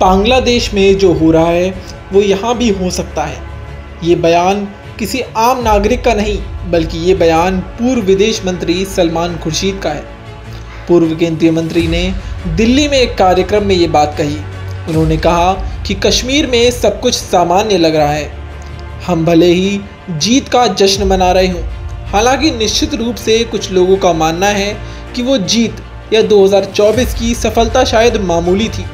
बांग्लादेश में जो हो रहा है वो यहाँ भी हो सकता है। ये बयान किसी आम नागरिक का नहीं, बल्कि ये बयान पूर्व विदेश मंत्री सलमान खुर्शीद का है। पूर्व केंद्रीय मंत्री ने दिल्ली में एक कार्यक्रम में ये बात कही। उन्होंने कहा कि कश्मीर में सब कुछ सामान्य लग रहा है, हम भले ही जीत का जश्न मना रहे हों। हालांकि निश्चित रूप से कुछ लोगों का मानना है कि वो जीत या 2024 की सफलता शायद मामूली थी,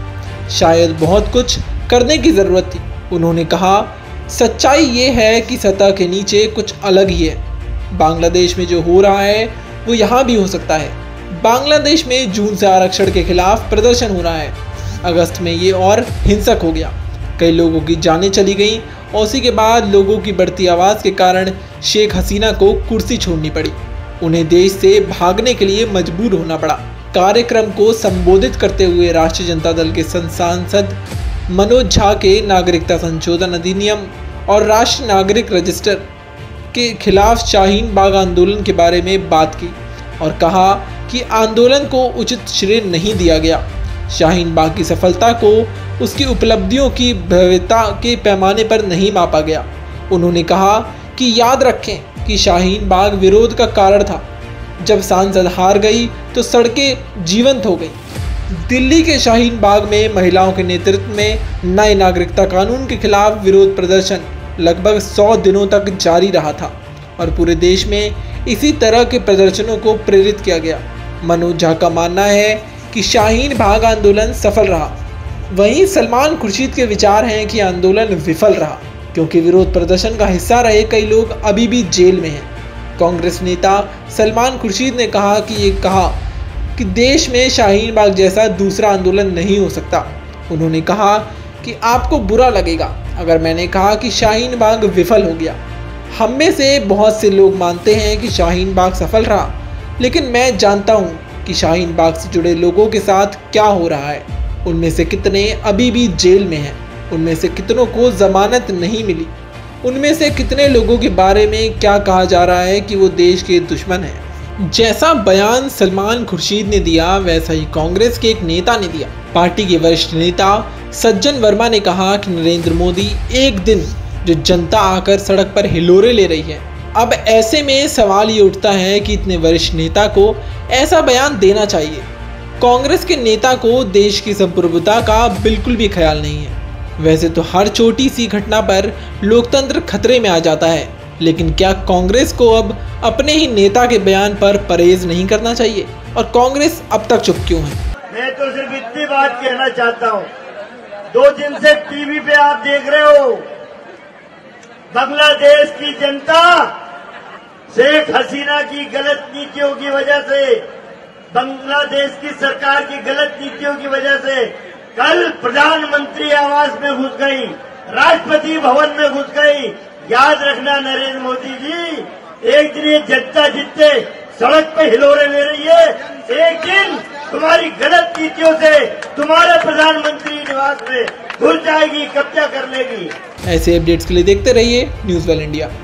शायद बहुत कुछ करने की ज़रूरत थी। उन्होंने कहा, सच्चाई ये है कि सतह के नीचे कुछ अलग ही है। बांग्लादेश में जो हो रहा है वो यहाँ भी हो सकता है। बांग्लादेश में जून से आरक्षण के खिलाफ प्रदर्शन हो रहा है, अगस्त में ये और हिंसक हो गया, कई लोगों की जानें चली गईं और उसी के बाद लोगों की बढ़ती आवाज़ के कारण शेख हसीना को कुर्सी छोड़नी पड़ी, उन्हें देश से भागने के लिए मजबूर होना पड़ा। कार्यक्रम को संबोधित करते हुए राष्ट्रीय जनता दल के सांसद मनोज झा के नागरिकता संशोधन अधिनियम और राष्ट्रीय नागरिक रजिस्टर के खिलाफ शाहीन बाग आंदोलन के बारे में बात की और कहा कि आंदोलन को उचित श्रेय नहीं दिया गया। शाहीन बाग की सफलता को उसकी उपलब्धियों की भव्यता के पैमाने पर नहीं मापा गया। उन्होंने कहा कि याद रखें कि शाहीन बाग विरोध का कारण था। जब सांसद हार गई तो सड़कें जीवंत हो गई। दिल्ली के शाहीन बाग में महिलाओं के नेतृत्व में नए नागरिकता कानून के खिलाफ विरोध प्रदर्शन लगभग 100 दिनों तक जारी रहा था और पूरे देश में इसी तरह के प्रदर्शनों को प्रेरित किया गया। मनोज झा का मानना है कि शाहीन बाग आंदोलन सफल रहा। वहीं सलमान खुर्शीद के विचार हैं कि आंदोलन विफल रहा, क्योंकि विरोध प्रदर्शन का हिस्सा रहे कई लोग अभी भी जेल में हैं। कांग्रेस नेता सलमान खुर्शीद ने कहा कि देश में शाहीन बाग जैसा दूसरा आंदोलन नहीं हो सकता। उन्होंने कहा कि आपको बुरा लगेगा अगर मैंने कहा कि शाहीन बाग विफल हो गया। हम में से बहुत से लोग मानते हैं कि शाहीन बाग सफल रहा, लेकिन मैं जानता हूँ कि शाहीन बाग से जुड़े लोगों के साथ क्या हो रहा है। उनमें से कितने अभी भी जेल में हैं, उनमें से कितनों को जमानत नहीं मिली, उनमें से कितने लोगों के बारे में क्या कहा जा रहा है कि वो देश के दुश्मन हैं। जैसा बयान सलमान खुर्शीद ने दिया, वैसा ही कांग्रेस के एक नेता ने दिया। पार्टी के वरिष्ठ नेता सज्जन वर्मा ने कहा कि नरेंद्र मोदी एक दिन जो जनता आकर सड़क पर हिलोरे ले रही है। अब ऐसे में सवाल ये उठता है कि इतने वरिष्ठ नेता को ऐसा बयान देना चाहिए। कांग्रेस के नेता को देश की संप्रभुता का बिल्कुल भी ख्याल नहीं है। वैसे तो हर छोटी सी घटना पर लोकतंत्र खतरे में आ जाता है, लेकिन क्या कांग्रेस को अब अपने ही नेता के बयान पर परहेज नहीं करना चाहिए? और कांग्रेस अब तक चुप क्यों है? मैं तो सिर्फ इतनी बात कहना चाहता हूँ, 2 दिन से टीवी पे आप देख रहे हो, बांग्लादेश की जनता शेख हसीना की गलत नीतियों की वजह से, बांग्लादेश की सरकार की गलत नीतियों की वजह से कल प्रधानमंत्री आवास में घुस गई, राष्ट्रपति भवन में घुस गई। याद रखना नरेंद्र मोदी जी, एक दिन ये जनता जितने सड़क पे हिलोरे ले रही है, एक दिन तुम्हारी गलत नीतियों से तुम्हारे प्रधानमंत्री निवास में घुस जाएगी, कब्जा कर लेगी। ऐसे अपडेट्स के लिए देखते रहिए न्यूज़ वर्ल्ड इंडिया।